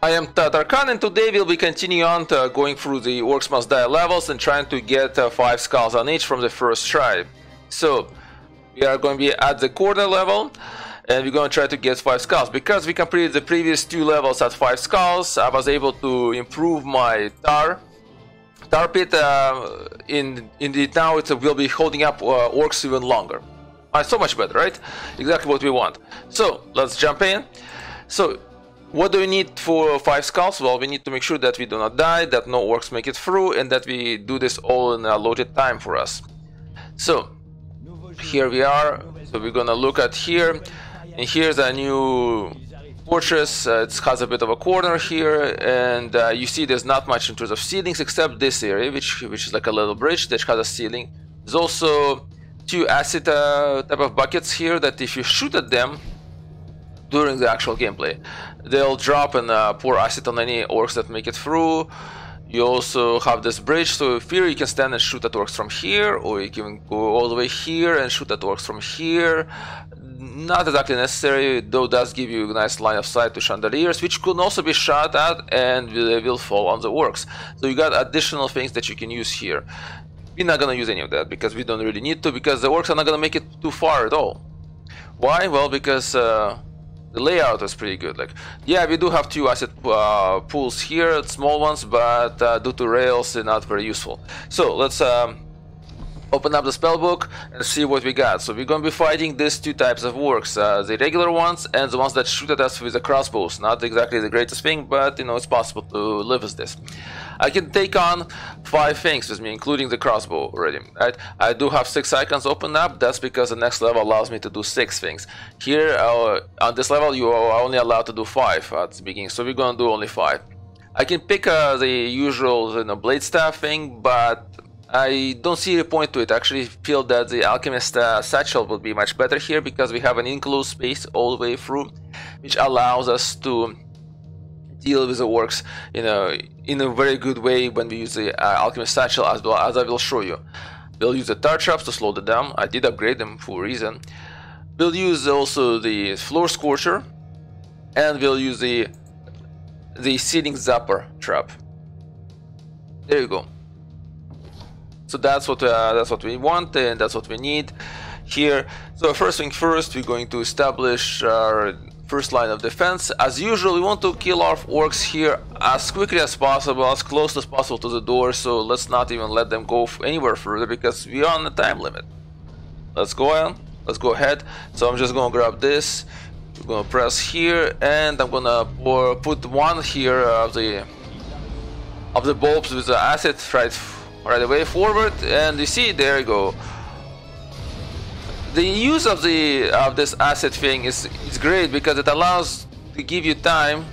I am Tatar Khan, and today we'll be continuing on to going through the Orcs Must Die levels and trying to get 5 skulls on each from the first try. So we are going to be at the corner level, and we're going to try to get 5 skulls. Because we completed the previous 2 levels at 5 skulls, I was able to improve my tar pit. Indeed, now it will be holding up orcs even longer. So much better, right? Exactly what we want. So let's jump in. So what do we need for 5 skulls? Well, we need to make sure that we do not die, that no orcs make it through, and that we do this all in a loaded time for us. So here we are. So we're gonna look at here, and here's a new fortress. It has a bit of a corner here, and you see there's not much in terms of ceilings except this area, which is like a little bridge that has a ceiling. There's also 2 acid type of buckets here that if you shoot at them during the actual gameplay, they'll drop and pour acid on any orcs that make it through. You also have this bridge, so here you can stand and shoot at orcs from here, or you can go all the way here and shoot at orcs from here. Not exactly necessary, though it does give you a nice line of sight to chandeliers, which could also be shot at and they will fall on the orcs. So you got additional things that you can use here. We're not gonna use any of that because we don't really need to, because the orcs are not gonna make it too far at all. Why? Well, because the layout is pretty good. Like, yeah, we do have 2 acid pools here, small ones, but due to rails, they're not very useful. So let's open up the spellbook and see what we got. So we're going to be fighting these 2 types of orcs, the regular ones and the ones that shoot at us with the crossbows. Not exactly the greatest thing, but you know, it's possible to live with this. I can take on 5 things with me, including the crossbow already. Right? I do have 6 icons open up. That's because the next level allows me to do 6 things. Here on this level, you are only allowed to do 5 at the beginning, so we're going to do only 5. I can pick the usual, you know, blade staff thing, but I don't see a point to it. I actually feel that the Alchemist Satchel would be much better here, because we have an enclosed space all the way through, which allows us to deal with the orcs, you know, in a very good way when we use the Alchemist Satchel, as well as I will show you. We'll use the tar traps to slow them down. I did upgrade them for a reason. We'll use also the Floor Scorcher, and we'll use the Seedling Zapper Trap. There you go. So that's what we want, and that's what we need here. So first thing first, we're going to establish our first line of defense. As usual, we want to kill our orcs here as quickly as possible, as close as possible to the door. So let's not even let them go anywhere further, because we are on the time limit. Let's go on. Let's go ahead. So I'm just gonna grab this. We're gonna press here, and I'm gonna put one here of the bulbs with the acid right away forward, and you see, there you go. The use of this acid thing is great, because it allows to give you time,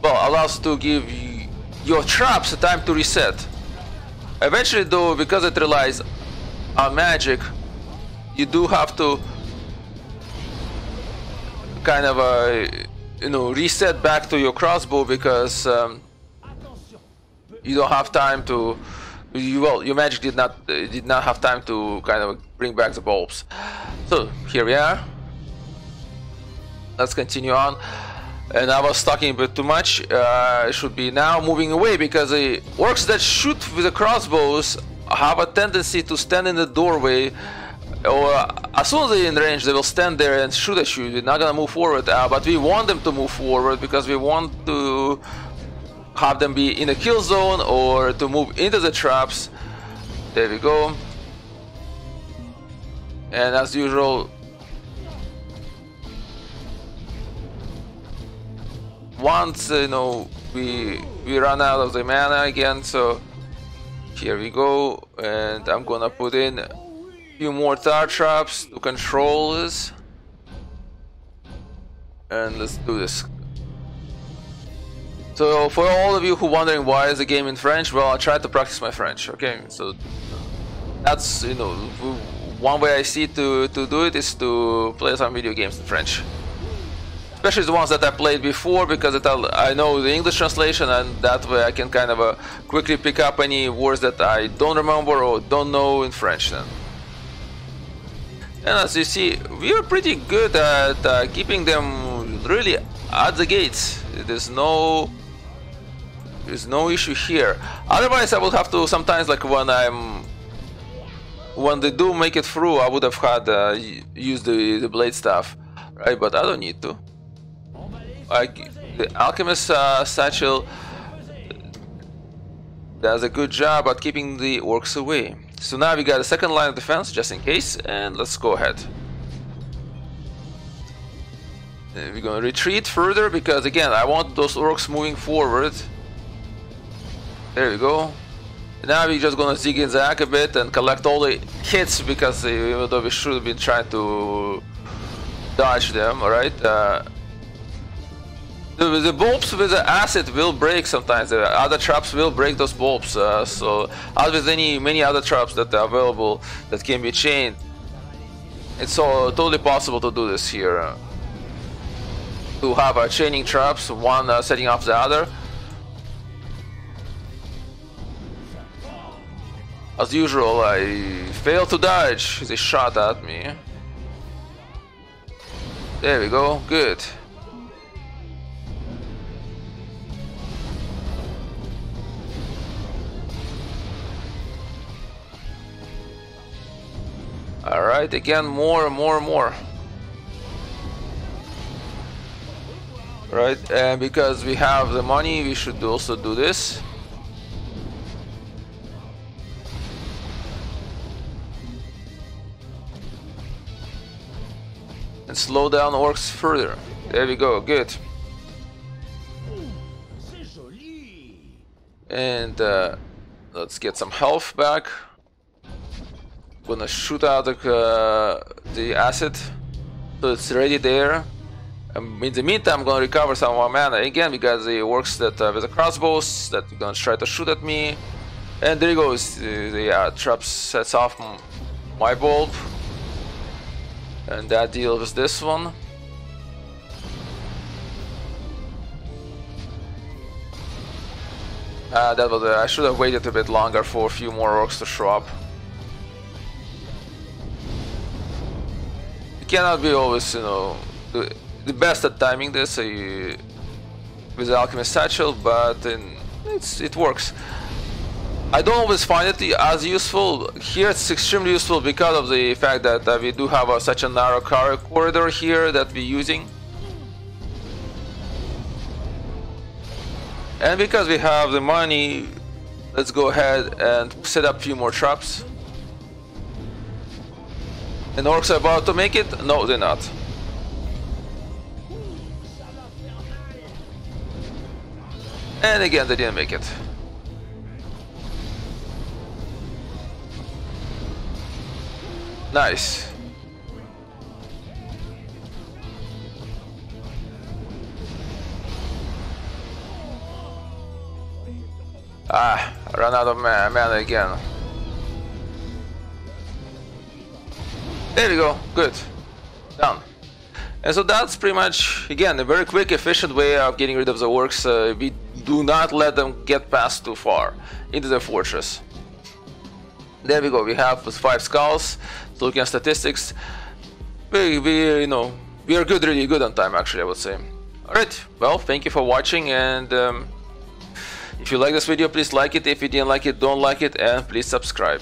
well, allows to give you, your traps a time to reset. Eventually, though, because it relies on magic, you do have to kind of you know, reset back to your crossbow, because you don't have time to. Well, your magic did not have time to kind of bring back the bulbs. So here we are. Let's continue on. And I was talking a bit too much. I should be now moving away, because the orcs that shoot with the crossbows have a tendency to stand in the doorway. Or as soon as they're in range, they will stand there and shoot at you. They're not gonna move forward, but we want them to move forward, because we want to have them be in a kill zone or to move into the traps. There we go. And as usual, once you know we run out of the mana again, so here we go. And I'm gonna put in a few more tar traps to control this. And let's do this. So for all of you who are wondering why is the game in French, well, I tried to practice my French, okay? So that's, you know, one way I see to do it is to play some video games in French. Especially the ones that I played before, because I know the English translation, and that way I can kind of quickly pick up any words that I don't remember or don't know in French then. And as you see, we are pretty good at keeping them really at the gates. There's no There's no issue here. Otherwise, I would have to sometimes, like when they do make it through, I would have had used the blade staff, right? But I don't need to. The Alchemist Satchel does a good job at keeping the orcs away. So now we got a second line of defense just in case, and let's go ahead. We're gonna retreat further because again I want those orcs moving forward. There we go. Now we're just gonna zig and zag a bit and collect all the hits because even though we should have been trying to dodge them, alright? The bulbs with the acid will break sometimes. The other traps will break those bulbs. So, as with many other traps that are available that can be chained, it's so totally possible to do this here. To have chaining traps, one setting up the other. As usual, I failed to dodge. They shot at me. There we go. Good. Alright, again, more and more and more. Right, and because we have the money, we should also do this. And slow down orcs further. There we go, good. And let's get some health back. Gonna shoot out the acid, so it's already there. In the meantime, I'm gonna recover some more mana. Again, we got the orcs that with the crossbows that are gonna try to shoot at me, and there he goes. The trap sets off my bulb, and that deals with this one. That was I should have waited a bit longer for a few more orcs to show up. Cannot be always, you know, the best at timing this with the Alchemist Satchel, but it works. I don't always find it as useful. Here it's extremely useful because of the fact that we do have such a narrow corridor here that we're using. And because we have the money, let's go ahead and set up a few more traps. And orcs are about to make it? No, they're not. And again, they didn't make it. Nice. Ah, I ran out of mana again. There we go, good, done. And so that's pretty much, again, a very quick, efficient way of getting rid of the orcs. We do not let them get past too far into the fortress. There we go, we have with 5 skulls, looking at statistics. We are good, really good on time, actually, I would say. Alright, well, thank you for watching, and if you like this video, please like it. If you didn't like it, don't like it, and please subscribe.